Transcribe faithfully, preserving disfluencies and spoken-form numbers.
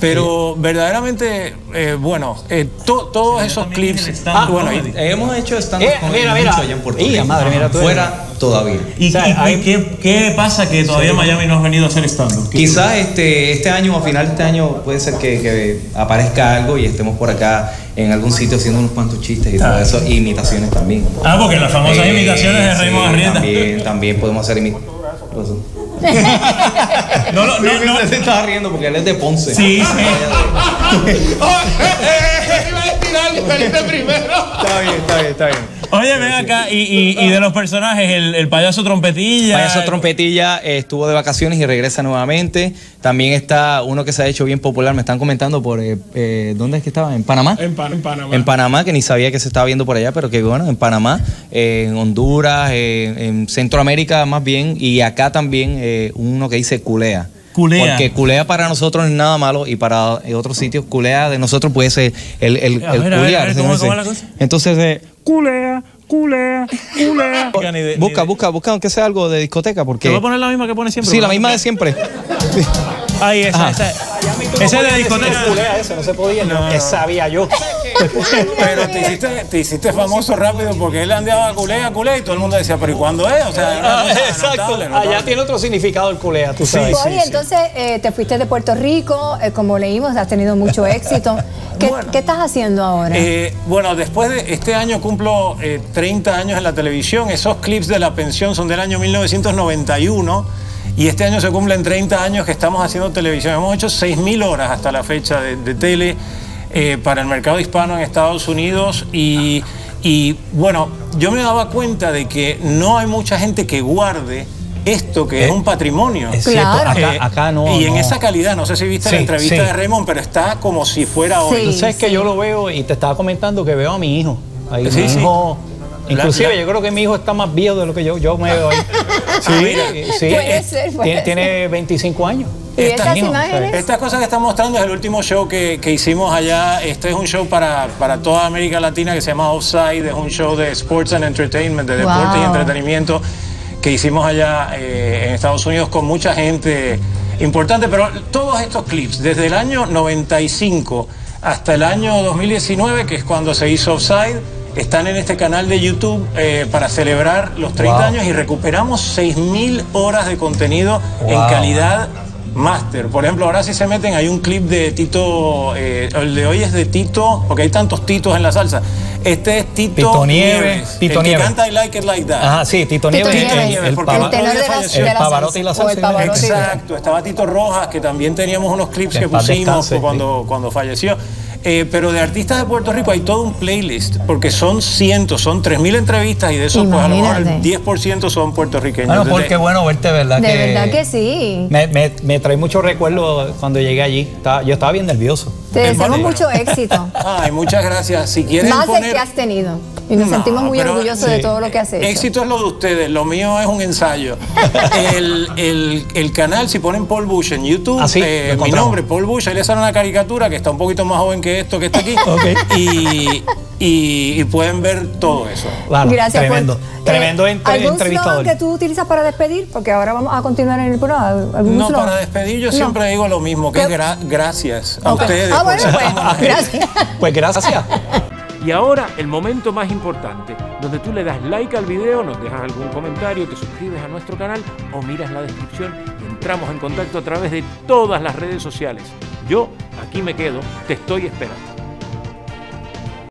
Pero sí, verdaderamente, eh, bueno, eh, to, todos esos clips... Stand, ah, bueno, y, hemos hecho stand-up eh, con mira, mira, allá en Puerto Rico. Madre, mira, fuera todavía. ¿Y, o sea, y, hay, ¿qué, qué pasa que todavía sí, Miami no ha venido a hacer stand-up? Quizás este, este año, a final de este año, puede ser que, que aparezca algo y estemos por acá en algún sitio haciendo unos cuantos chistes y todo eso, y imitaciones también. Ah, porque las famosas eh, imitaciones de Raymond Arrieta. También, también podemos hacer imitaciones. No, no, no, no. Se estaba riendo porque él es de Ponce. Sí, sí. Está bien, está bien, está bien. Oye, ven acá, y, y, y de los personajes, el, el payaso Trompetilla. El payaso Trompetilla estuvo de vacaciones y regresa nuevamente. También está uno que se ha hecho bien popular, me están comentando por... Eh, eh, ¿Dónde es que estaba? ¿En Panamá? En, pan, en Panamá. En Panamá, que ni sabía que se estaba viendo por allá, pero que bueno, en Panamá, eh, en Honduras, eh, en Centroamérica más bien, y acá también eh, uno que dice Culea. Culea. Porque Culea para nosotros no es nada malo, y para otros sitios Culea de nosotros puede ser el, el, el, el culear. Entonces, eh, Culea, Culea, Culea. Busca, busca, busca, aunque sea algo de discoteca. Porque... Te voy a poner la misma que pone siempre. Sí, la misma de siempre. Ahí, esa, esa. Esa es de discoteca. Culea, eso no se podía, no, no, que sabía yo. Pero te hiciste, te hiciste famoso rápido porque él andaba a Culea, Culea, y todo el mundo decía, pero ¿y cuándo es? O sea, ah, no, exacto. No, no, allá tiene otro significado el Culea, tú sabes. Sí, sí, oye, sí. Entonces eh, te fuiste de Puerto Rico, eh, como leímos, has tenido mucho éxito. ¿Qué, bueno, ¿qué estás haciendo ahora? Eh, bueno, después de este año cumplo eh, treinta años en la televisión. Esos clips de la pensión son del año mil novecientos noventa y uno. Y este año se cumplen treinta años que estamos haciendo televisión. Hemos hecho seis mil horas hasta la fecha de, de tele eh, para el mercado hispano en Estados Unidos. Y, y bueno, yo me daba cuenta de que no hay mucha gente que guarde esto, que eh, es un patrimonio. Es cierto, claro. acá, eh, acá no. Y en no. esa calidad, no sé si viste sí, la entrevista sí. de Raymond, pero está como si fuera hoy. Sí, Entonces es sí. que yo lo veo, y te estaba comentando que veo a mi hijo. Ahí sí, mi hijo sí. Inclusive yo creo que mi hijo está más viejo de lo que yo, yo me veo ahí. Sí, sí, puede ser, puede tiene, tiene veinticinco años. ¿Y estas imágenes? Estas cosas que están mostrando es el último show que, que hicimos allá. Este es un show para, para toda América Latina que se llama Offside. Es un show de sports and entertainment, de wow. deporte y entretenimiento que hicimos allá eh, en Estados Unidos con mucha gente importante. Pero todos estos clips, desde el año noventa y cinco hasta el año dos mil diecinueve, que es cuando se hizo Offside, están en este canal de YouTube eh, para celebrar los treinta años, y recuperamos seis mil horas de contenido wow. en calidad máster. Por ejemplo, ahora si se meten, hay un clip de Tito, eh, el de hoy es de Tito, porque hay tantos Titos en la salsa. Este es Tito, Pito Nieves, Nieves el que canta I Like It Like That. Ajá, sí, Tito, Tito Nieves, Nieves el, el, porque el tenor de la, de la Pavarotti y la salsa. Exacto, estaba Tito Rojas, que también teníamos unos clips que, que pusimos descanse, cuando, sí. cuando falleció. Eh, pero de artistas de Puerto Rico hay todo un playlist, porque son cientos, son tres mil entrevistas, y de esos pues, a lo mejor el diez por ciento son puertorriqueños. Bueno, porque bueno verte, ¿verdad? De que verdad que sí. Me, me, me trae muchos recuerdos cuando llegué allí. Estaba, yo estaba bien nervioso. Te deseamos mucho éxito. Ay, muchas gracias. Si quieren Más poner... el que has tenido. Y nos no, sentimos muy orgullosos sí. de todo lo que has hecho. Éxito es lo de ustedes, lo mío es un ensayo. el, el, el canal, si ponen Paul Bouche en YouTube, Así, eh, mi nombre, Paul Bouche, le sale una caricatura que está un poquito más joven que esto que está aquí. Okay. Y, y, y pueden ver todo eso. Claro, gracias, tremendo. Por, tremendo eh, entre, ¿algún entrevistador que tú utilizas para despedir? Porque ahora vamos a continuar en el programa. No, slogan? Para despedir yo no. siempre digo lo mismo, que es gra gracias a okay. ustedes. Ah, bueno, pues, gracias. Pues gracias. Y ahora, el momento más importante, donde tú le das like al video, nos dejas algún comentario, te suscribes a nuestro canal o miras la descripción, y entramos en contacto a través de todas las redes sociales. Yo aquí me quedo, te estoy esperando.